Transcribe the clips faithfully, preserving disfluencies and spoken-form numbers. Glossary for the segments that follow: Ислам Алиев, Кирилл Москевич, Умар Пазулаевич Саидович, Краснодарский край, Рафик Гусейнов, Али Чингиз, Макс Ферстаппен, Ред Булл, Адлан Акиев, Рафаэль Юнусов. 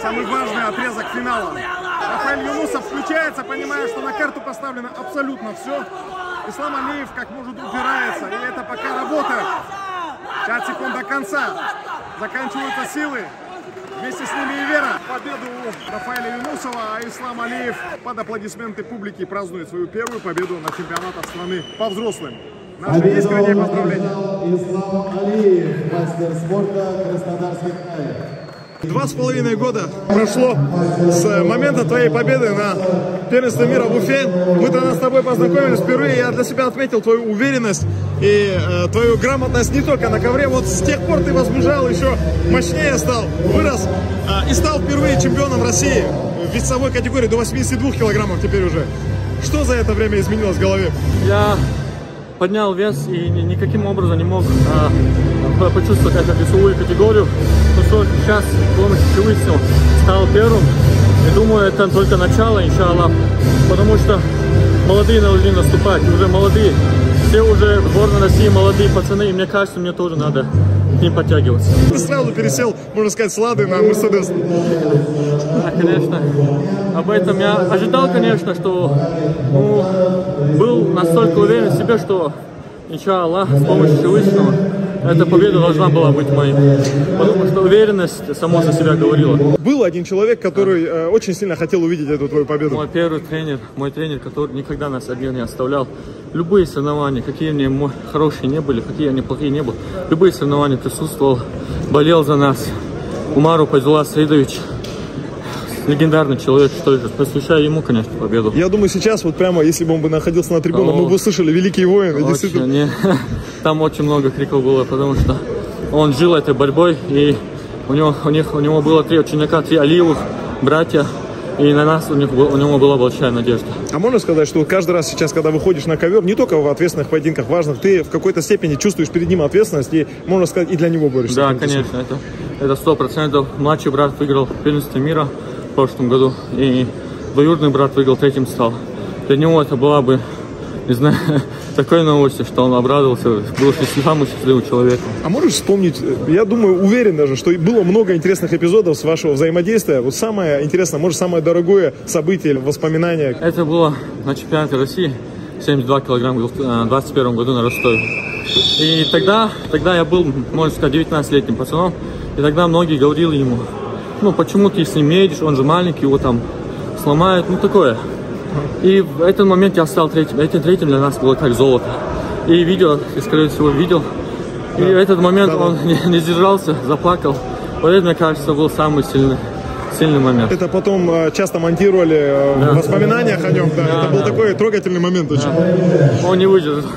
Самый важный отрезок финала. Рафаэль Юнусов включается, понимая, что на карту поставлено абсолютно все. Ислам Алиев как может убирается. И это пока работа. пять секунд до конца. Заканчиваются силы. Вместе с ними и вера. Победу у Рафаэля Юнусова, а Ислам Алиев под аплодисменты публики празднует свою первую победу на чемпионатах страны по взрослым. Наши искренние поздравления. Ислам Алиев, мастер спорта Краснодарский край. Два с половиной года прошло с момента твоей победы на первенстве мира в Уфе. Мы тогда с тобой познакомились впервые. Я для себя отметил твою уверенность и э, твою грамотность не только на ковре. Вот с тех пор ты возмужал, еще мощнее стал, вырос э, и стал впервые чемпионом России в весовой категории до восьмидесяти двух килограммов теперь уже. Что за это время изменилось в голове? Я поднял вес и никаким образом не мог э, почувствовать эту весовую категорию. Сейчас полностью превысил, стал первым, и думаю, это только начало, иншаллах, потому что молодые должны наступать, уже молодые, все уже в сборной России молодые пацаны, и мне кажется, мне тоже надо к ним подтягиваться. Ты сразу пересел, можно сказать, с Лады на Мерседес. Да, конечно, об этом я ожидал, конечно, что ну, был настолько уверен в себе, что иншаллах, с помощью Всевышнего, эта победа должна была быть моей, потому что уверенность сама за себя говорила. Был один человек, который э, очень сильно хотел увидеть эту твою победу. Мой первый тренер, мой тренер, который никогда нас один не оставлял. Любые соревнования, какие они хорошие не были, какие они плохие не были, любые соревнования присутствовал, болел за нас. Умар Пазулаевич Саидович. Легендарный человек, что ли, посвящаю ему, конечно, победу. Я думаю, сейчас, вот прямо, если бы он бы находился на трибуне, мы бы услышали «Великий воин». Очень, действительно... не... Там очень много криков было, потому что он жил этой борьбой, и у него, у них, у него было три ученика, три Алиевых, братья, и на нас у, них, у него была большая надежда. А можно сказать, что каждый раз сейчас, когда выходишь на ковер, не только в ответственных поединках важных, ты в какой-то степени чувствуешь перед ним ответственность, и, можно сказать, и для него борешься? Да, конечно, это сто процентов. Младший брат выиграл первенство мира в прошлом году, и двоюродный брат выиграл, третьим стал. Для него это была бы, не знаю, такое новостью, что он обрадовался, был счастливым, счастливым человеком. А можешь вспомнить, я думаю, уверен даже, что было много интересных эпизодов с вашего взаимодействия. Вот самое интересное, может, самое дорогое событие или воспоминание? Это было на чемпионате России семьдесят два килограмма в двадцать первом году на Ростове. И тогда, тогда я был, можно сказать, девятнадцатилетним пацаном, и тогда многие говорили ему: ну, почему ты с ним едешь, он же маленький, его там сломают, ну, такое. И в этот момент я стал третьим. Этим третьим для нас было как золото. И видео, и, скорее всего, видел. И да, в этот момент да, он да. Не, не сдержался, заплакал. Вот это, мне кажется, был самый сильный, сильный момент. Это потом э, часто монтировали э, да. в воспоминаниях о нем. Да. Да, это да. был такой трогательный момент очень. Да. Он не выдержал.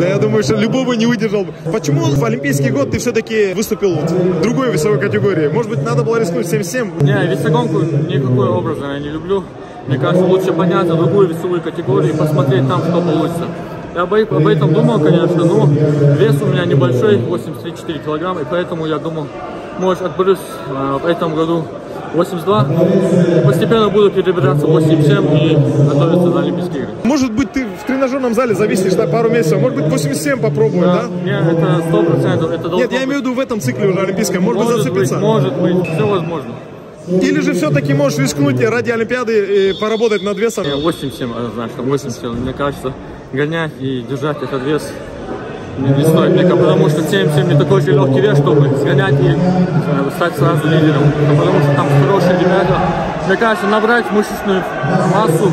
Да, я думаю, что любой бы не выдержал. Почему в Олимпийский год ты все-таки выступил в другой весовой категории? Может быть, надо было рискнуть семь семь? Не, весогонку никакой образа я не люблю. Мне кажется, лучше понять другую весовую категорию и посмотреть там, что получится. Я об, об этом думал, конечно, но вес у меня небольшой, восемьдесят четыре килограмма, и поэтому я думал, может, отберусь а, в этом году восемьдесят два, постепенно буду перебираться восемьдесят семь и готовиться на Олимпийские игры. Может быть, ты в тренажерном зале зависишь на пару месяцев, может быть, восемьдесят семь попробую, да? да? Нет, это сто процентов. Это Нет, я быть. имею в виду в этом цикле уже олимпийском, может, может быть, зацепиться? Может быть, все возможно. Или же все-таки можешь рискнуть ради Олимпиады и поработать над весом? восемьдесят семь, значит, восемьдесят семь, мне кажется, гонять и держать этот вес не стоит, потому что семьдесят семь не такой же легкий вес, чтобы сгонять и стать сразу лидером, потому что там хорошие ребята. Мне кажется, набрать мышечную массу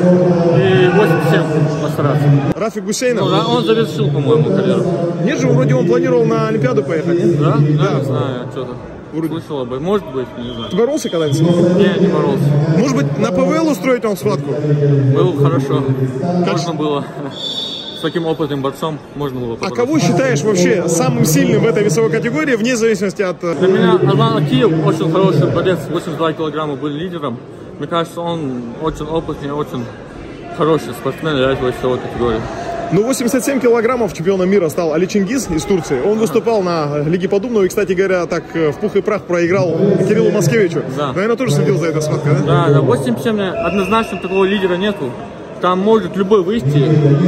и восемьдесят семь постараться. Рафик Гусейнов? Ну, да, он завершил, по-моему, карьеру. Нет же, вроде он планировал на Олимпиаду поехать. Да? Да, да. Не знаю, что-то. Слышал бы, может быть, не знаю. Ты боролся когда-нибудь? Не, не боролся. Может быть, на ПВЛ устроить он схватку? Было хорошо. Как... Можно было. С таким опытным борцом можно было побороться. А кого считаешь вообще самым сильным в этой весовой категории, вне зависимости от... Для меня Адлан Акиев очень хороший борец, восемьдесят два килограмма, был лидером. Мне кажется, он очень опытный, очень хороший спортсмен для этой весовой категории. Ну, восемьдесят семь килограммов чемпионом мира стал Али Чингиз из Турции. Он выступал на Лиге Подобного и, кстати говоря, так в пух и прах проиграл Кириллу Москевичу. Да. Наверное, тоже следил за этой схваткой, да? Да, да, восемьдесят семь однозначно такого лидера нету. там может любой выйти,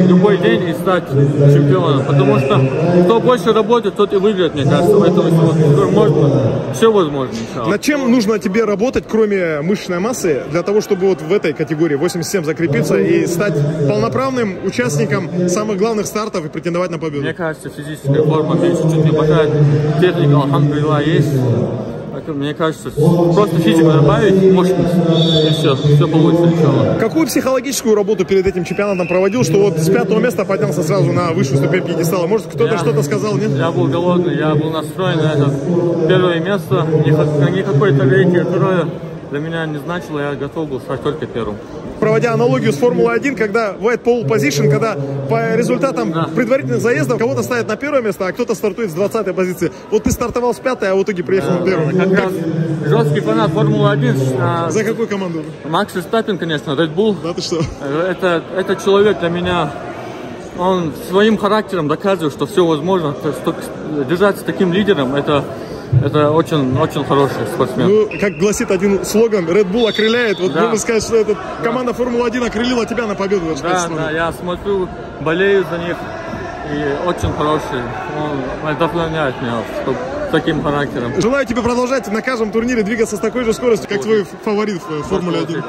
любой день и стать чемпионом. Потому что кто больше работает, тот и выиграет, мне кажется. Поэтому можно, все возможно. Над чем нужно тебе работать, кроме мышечной массы, для того, чтобы вот в этой категории восемьдесят семь закрепиться и стать полноправным участником самых главных стартов и претендовать на победу? Мне кажется, физическая форма, мне чуть-чуть не хватает, техника, алхамдулиллах, есть. Мне кажется, просто физику добавить, может, и все, все получится. Сначала. Какую психологическую работу перед этим чемпионатом проводил, что вот с пятого места поднялся сразу на высшую ступень пьедестала? Может, кто-то что-то сказал, нет? Я был голодный, я был настроен на это первое место. Никакой-то рейтинг, которое для меня не значило, я готов был стать только первым. Проводя аналогию с Формулой один, когда white pole position, когда по результатам да. предварительных заездов кого-то ставят на первое место, а кто-то стартует с двадцатой позиции. Вот ты стартовал с пятой, а в итоге приехал да, на первое. Как как... Жесткий фанат Формулы один. На... За какую команду? Макс Ферстаппен, конечно, Ред Булл. Да ты что? Это, это человек для меня, он своим характером доказывает, что все возможно. Держаться таким лидером, это... Это очень, очень хороший спортсмен. Ну, как гласит один слоган, Red Bull окрыляет. Вот да. можно сказать, что эта команда да. Формулы один окрылила тебя на победу. Да, да, я смотрю, болею за них. И очень хороший. Он вдохновляет меня, чтобы таким характером. Желаю тебе продолжать на каждом турнире двигаться с такой же скоростью, как твой фаворит в Формуле один.